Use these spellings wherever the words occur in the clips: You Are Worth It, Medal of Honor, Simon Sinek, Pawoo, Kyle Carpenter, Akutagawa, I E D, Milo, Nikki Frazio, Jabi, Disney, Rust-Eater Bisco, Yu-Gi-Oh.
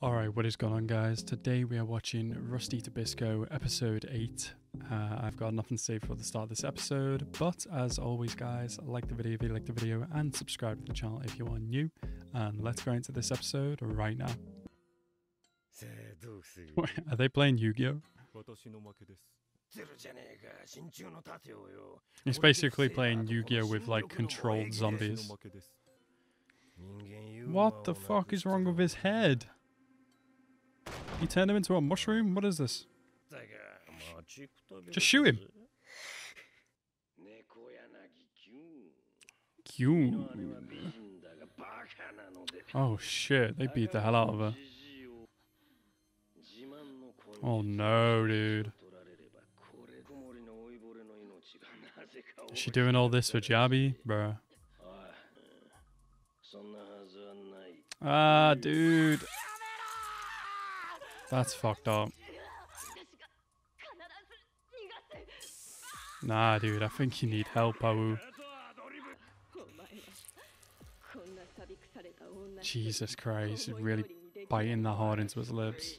Alright, what is going on, guys? Today we are watching Rust-Eater Bisco episode 8. I've got nothing to say for the start of this episode, but as always, guys, like the video if you like the video and subscribe to the channel if you are new. And let's go into this episode right now. Wait, are they playing Yu-Gi-Oh? He's basically playing Yu-Gi-Oh with like controlled zombies. What the fuck is wrong with his head? He turned him into a mushroom? What is this? Just shoot him! Q. Oh shit, they beat the hell out of her. Oh no, dude. Is she doing all this for Jabi? Bruh. Ah, dude. That's fucked up. Nah, dude, I think you need help, Pawoo. Jesus Christ, he's really biting that hard into his lips.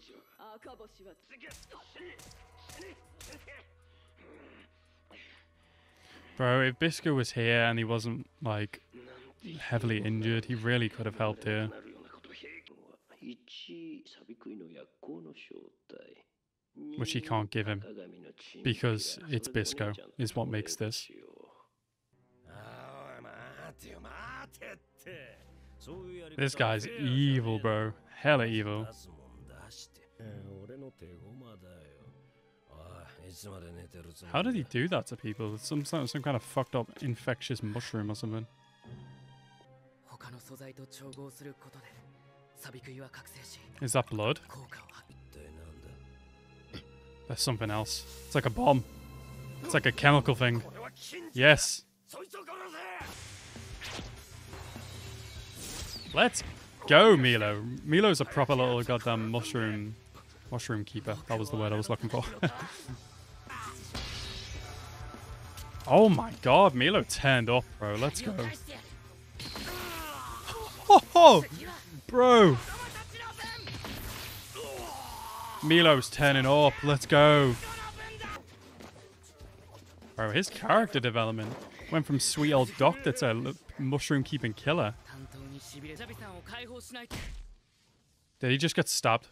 Bro, if Bisco was here and he wasn't, like, heavily injured, he really could have helped here. Which he can't give him, because it's Bisco, is what makes this. This guy's evil, bro. Hella evil. How did he do that to people? Some kind of fucked up infectious mushroom or something. Is that blood? That's something else. It's like a bomb. It's like a chemical thing. Yes. Let's go, Milo. Milo's a proper little goddamn mushroom keeper. That was the word I was looking for. Oh my god, Milo turned up, bro. Let's go. Oh, bro. Milo's turning up. Let's go. Bro, his character development went from sweet old doctor to mushroom keeping killer. Did he just get stabbed?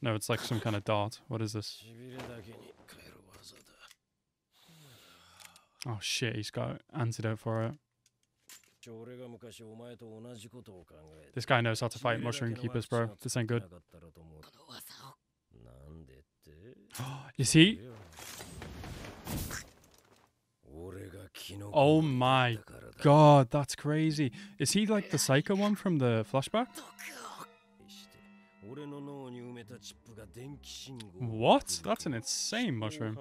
No, it's like some kind of dart. What is this? Oh shit, he's got an antidote for it. This guy knows how to fight mushroom keepers, bro. This ain't good. Is he? Oh my god, that's crazy. Is he like the psycho one from the flashback? What? That's an insane mushroom.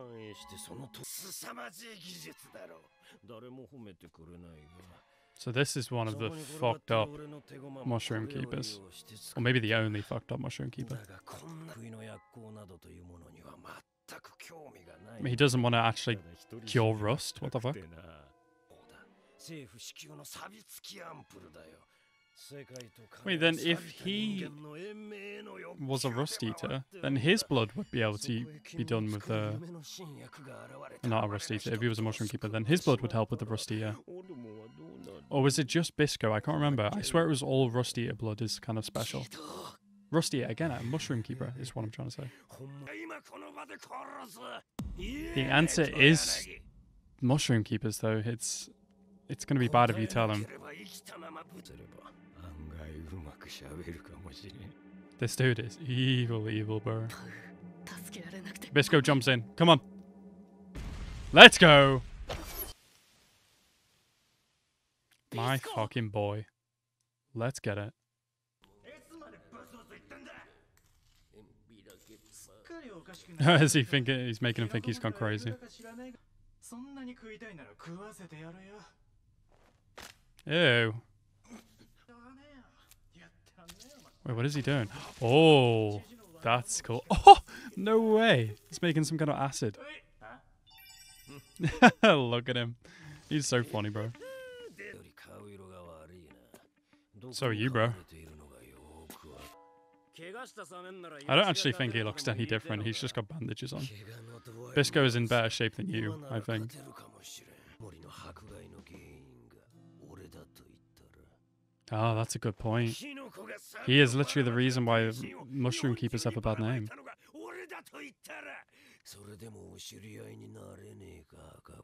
So this is one of the fucked up mushroom keepers. Or maybe the only fucked up mushroom keeper. I mean, he doesn't want to actually cure rust. What the fuck? Wait, then if he was a rust eater, then his blood would be able to be done with the... Not a rust eater. If he was a mushroom keeper, then his blood would help with the rust eater. Or was it just Bisco? I can't remember. I swear it was all Rust-Eater blood is kind of special. Rust-Eater, again, a mushroom keeper is what I'm trying to say. The answer is mushroom keepers, though. It's going to be bad if you tell them. This dude is evil, evil, bro. Bisco jumps in. Come on. Let's go. My fucking boy. Let's get it. Is he thinking? He's making him think he's gone crazy. Ew. Wait, what is he doing? Oh, that's cool. Oh, no way. He's making some kind of acid. Look at him. He's so funny, bro. So are you, bro. I don't actually think he looks any different. He's just got bandages on. Bisco is in better shape than you, I think. Oh, that's a good point. He is literally the reason why mushroom keepers have a bad name.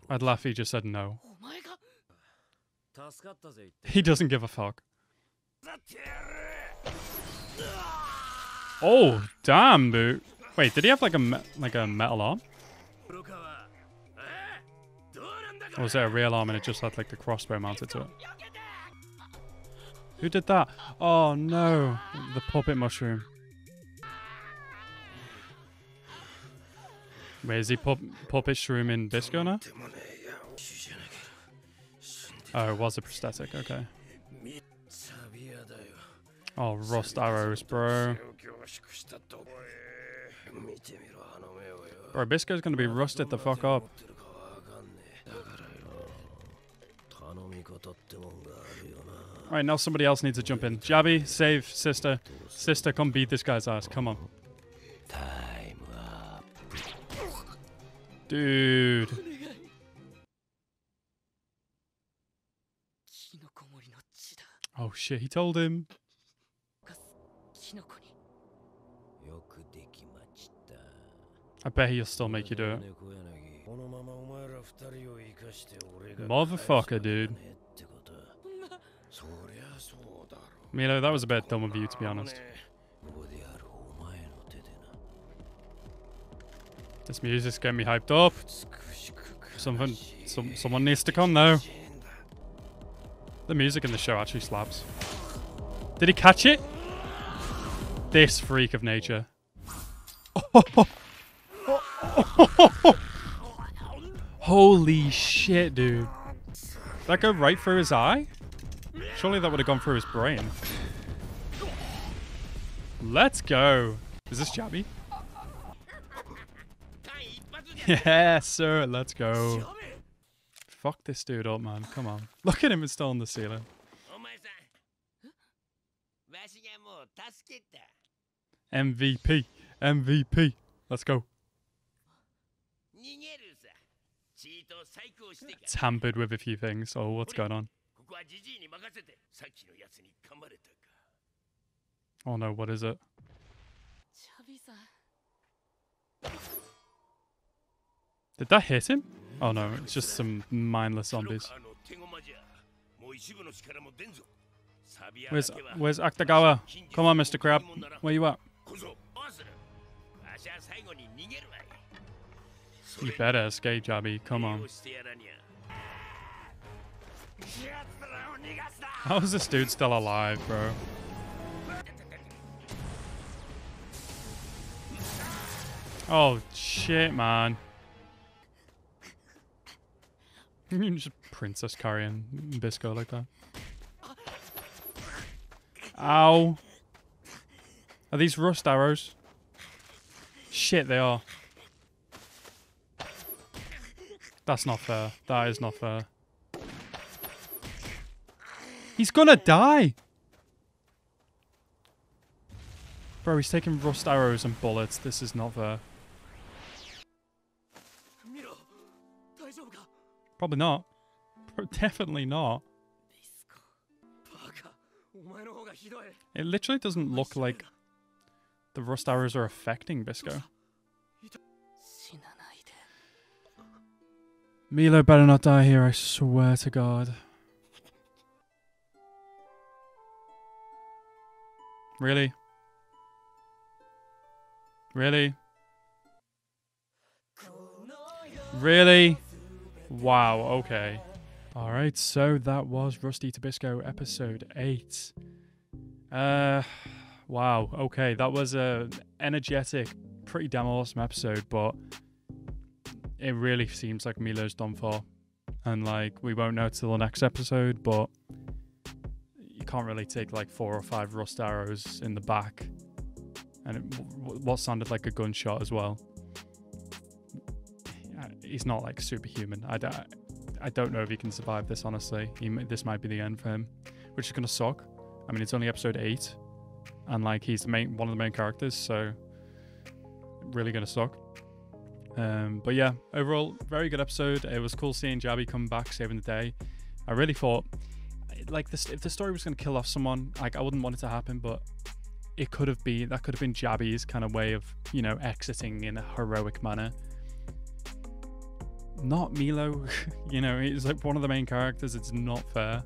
I'd laugh if he just said no. He doesn't give a fuck. Oh, damn, dude. Wait, did he have like a metal arm? Or was it a real arm and it just had like the crossbow mounted to it? Who did that? Oh no, the puppet mushroom. Wait, is he puppet shroom in Bisco now? Oh, it was a prosthetic, okay. Oh, rust arrows, bro. Bro, Bisco's gonna be rusted the fuck up. Alright, now somebody else needs to jump in. Jabi, save sister. Sister, come beat this guy's ass. Come on. Time up. Dude. Oh shit, he told him. I bet he'll still make you do it. Motherfucker, dude. Milo, that was a bit dumb of you, to be honest. This music's getting me hyped up. Someone needs to come now. The music in the show actually slaps. Did he catch it? This freak of nature. Holy shit, dude. Did that go right through his eye? Surely that would have gone through his brain. Let's go. Is this Jabi? Yeah, sir. Let's go. Fuck this dude up, man. Come on. Look at him. It's still on the ceiling. MVP. MVP. Let's go. Tampered with a few things. Oh, what's going on? Oh no, what is it? Did that hit him? Oh no, it's just some mindless zombies. Where's Akutagawa? Come on, Mr. Crab. Where you at? You better escape, Jabi. Come on. How is this dude still alive, bro? Oh, shit, man. You just princess carrying Bisco like that. Ow. Are these rust arrows? Shit, they are. That's not fair. That is not fair. He's gonna die! Bro, he's taking rust arrows and bullets. This is not fair. Probably not. Definitely not. It literally doesn't look like the rust arrows are affecting Bisco. Milo better not die here, I swear to God. Really? Really? Really? Wow, okay. Alright, so that was Rust-Eater Bisco episode 8. Wow, okay, that was an energetic, pretty damn awesome episode, but it really seems like Milo's done for. And like, we won't know till the next episode, but you can't really take like 4 or 5 rust arrows in the back. And what sounded like a gunshot as well. He's not like superhuman. I don't know if he can survive this, honestly. This might be the end for him, which is going to suck. I mean, it's only episode 8. and like he's the main, one of the main characters, so really gonna suck. But yeah, overall very good episode. It was cool seeing Jabi come back saving the day. I really thought like this, if the story was gonna kill off someone, like I wouldn't want it to happen, but it could have been, that could have been Jabi's kind of way of, you know, exiting in a heroic manner. Not Milo. You know, he's like one of the main characters. It's not fair.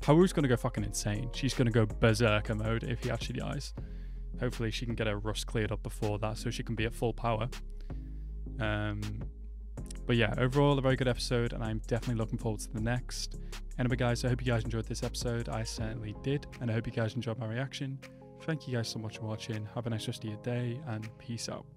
Pawoo's gonna go fucking insane. She's gonna go berserker mode if he actually dies. Hopefully she can get her rust cleared up before that so she can be at full power. But yeah, overall a very good episode, and I'm definitely looking forward to the next. Anyway guys, I hope you guys enjoyed this episode. I certainly did, and I hope you guys enjoyed my reaction. Thank you guys so much for watching. Have a nice rest of your day, and peace out.